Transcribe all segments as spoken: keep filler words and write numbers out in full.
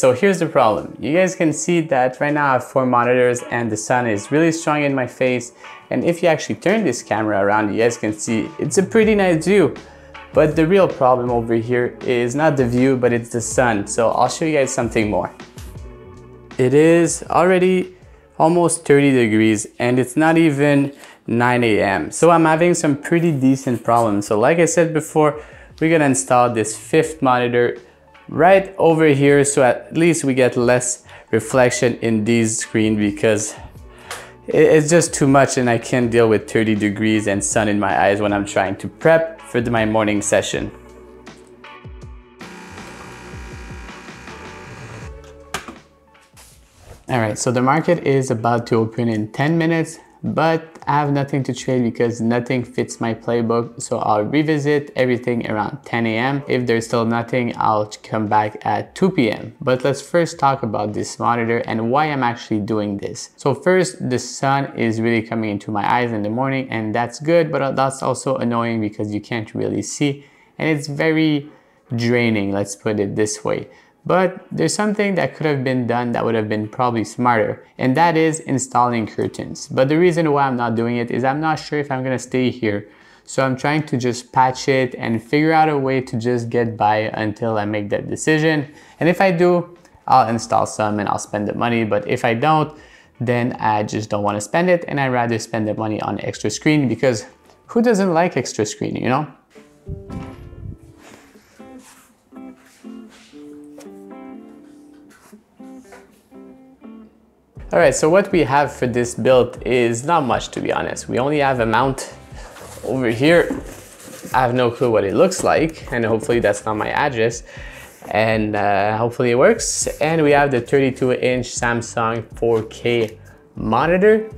So here's the problem. You guys can see that right now I have four monitors and the sun is really strong in my face. And if you actually turn this camera around, you guys can see it's a pretty nice view. But the real problem over here is not the view, but it's the sun. So I'll show you guys something more. It is already almost thirty degrees and it's not even nine A M So I'm having some pretty decent problems. So like I said before, we're gonna install this fifth monitor right over here, so at least we get less reflection in these screen, because it's just too much and I can't deal with thirty degrees and sun in my eyes when I'm trying to prep for my morning session. All right, so the market is about to open in ten minutes, but I have nothing to trade because nothing fits my playbook. So I'll revisit everything around ten A M If there's still nothing, I'll come back at two P M But let's first talk about this monitor and why I'm actually doing this. So first, the sun is really coming into my eyes in the morning, and that's good, but that's also annoying because you can't really see and it's very draining, let's put it this way. But there's something that could have been done that would have been probably smarter, and that is installing curtains. But the reason why I'm not doing it is I'm not sure if I'm gonna stay here. So I'm trying to just patch it and figure out a way to just get by until I make that decision. And if I do, I'll install some and I'll spend the money. But if I don't, then I just don't wanna spend it, and I'd rather spend the money on extra screen, because who doesn't like extra screen, you know? All right, so what we have for this build is not much, to be honest. We only have a mount over here. I have no clue what it looks like, and hopefully that's not my address. And uh, hopefully it works. And we have the thirty-two inch Samsung four K monitor.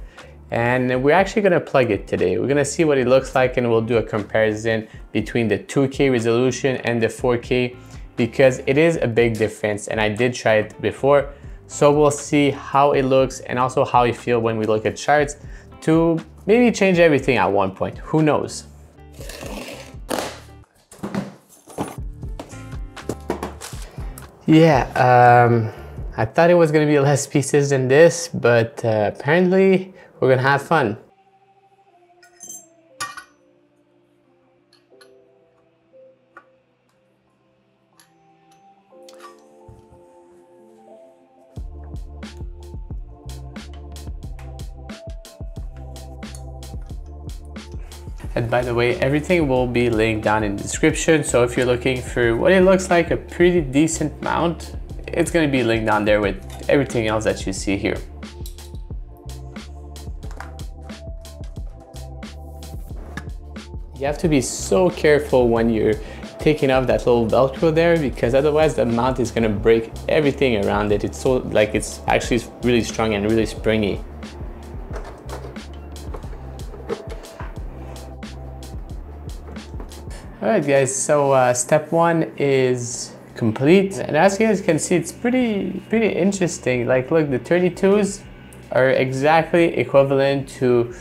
And we're actually gonna plug it today. We're gonna see what it looks like, and we'll do a comparison between the two K resolution and the four K, because it is a big difference, and I did try it before. So we'll see how it looks and also how you feel when we look at charts, to maybe change everything at one point, who knows? Yeah, um, I thought it was gonna be less pieces than this, but uh, apparently we're gonna have fun. And by the way, everything will be linked down in the description. So if you're looking for what it looks like, a pretty decent mount, it's gonna be linked down there with everything else that you see here. You have to be so careful when you're taking off that little Velcro there, because otherwise the mount is gonna break everything around it. It's so, like, it's actually really strong and really springy. All right, guys, so uh, step one is complete. And as you guys can see, it's pretty pretty interesting. Like, look, the thirty-twos are exactly equivalent to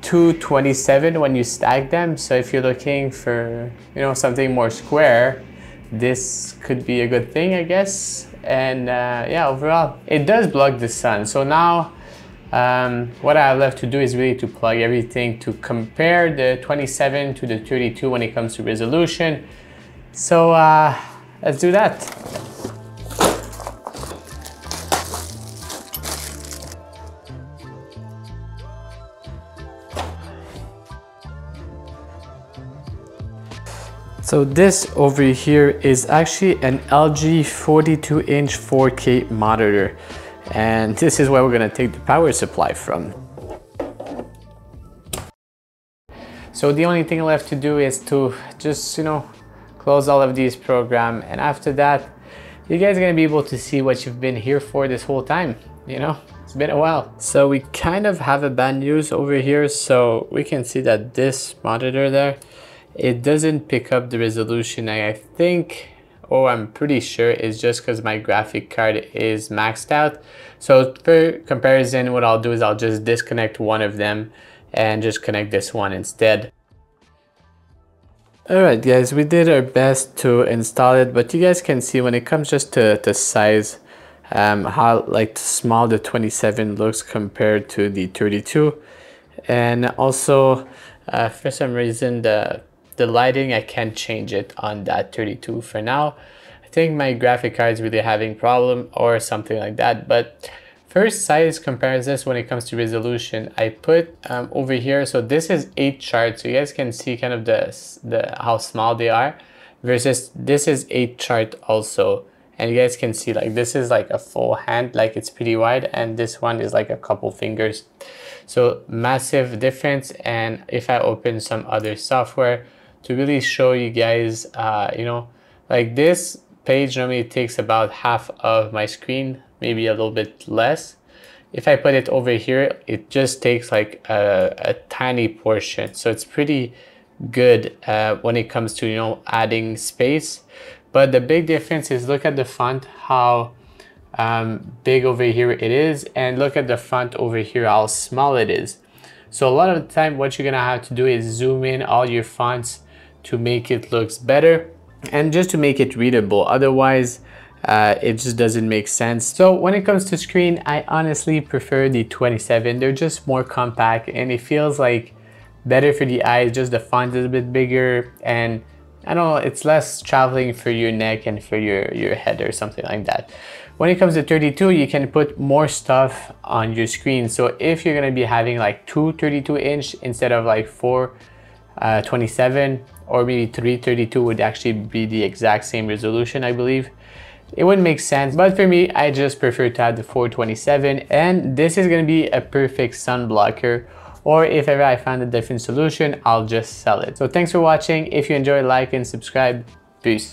two twenty-seven when you stack them. So if you're looking for, you know, something more square, this could be a good thing, I guess. And uh, yeah, overall, it does block the sun. So now, Um, what I have left to do is really to plug everything to compare the twenty-seven to the thirty-two when it comes to resolution. So uh, let's do that. So this over here is actually an L G forty-two inch four K monitor. And this is where we're gonna take the power supply from. So the only thing left to do is to just, you know, close all of these programs. And after that, you guys are gonna be able to see what you've been here for this whole time. You know, it's been a while. So we kind of have a bad news over here. So we can see that this monitor there, it doesn't pick up the resolution, I think. Oh, I'm pretty sure it's just because my graphic card is maxed out. So for comparison, what I'll do is I'll just disconnect one of them and just connect this one instead. Alright guys, we did our best to install it, but you guys can see when it comes just to the size, um, how like small the twenty-seven looks compared to the thirty-two. And also uh, for some reason the the lighting, I can't change it on that thirty-two for now. I think my graphic card is really having problem or something like that. But first size compares this when it comes to resolution. I put um, over here, so this is eight charts, so you guys can see kind of the, the how small they are, versus this is eight chart also, and you guys can see like this is like a full hand, like it's pretty wide, and this one is like a couple fingers. So massive difference. And if I open some other software to really show you guys, uh, you know, like this page normally takes about half of my screen, maybe a little bit less. If I put it over here, it just takes like a, a tiny portion. So it's pretty good uh, when it comes to, you know, adding space. But the big difference is look at the font, how um, big over here it is, and look at the font over here, how small it is. So a lot of the time what you're gonna have to do is zoom in all your fonts to make it looks better and just to make it readable. Otherwise, Uh, it just doesn't make sense. So when it comes to screen, I honestly prefer the twenty-seven. They're just more compact and it feels like better for the eyes. Just the font is a bit bigger, and I don't know, it's less traveling for your neck and for your, your head or something like that. When it comes to thirty-two, you can put more stuff on your screen. So if you're gonna be having like two thirty-two inch instead of like four uh, twenty-seven, or maybe three thirty-two would actually be the exact same resolution, I believe. It wouldn't make sense, but for me, I just prefer to have the four twenty-seven, and this is going to be a perfect sun blocker, or if ever I find a different solution, I'll just sell it. So thanks for watching. If you enjoyed, like and subscribe. Peace.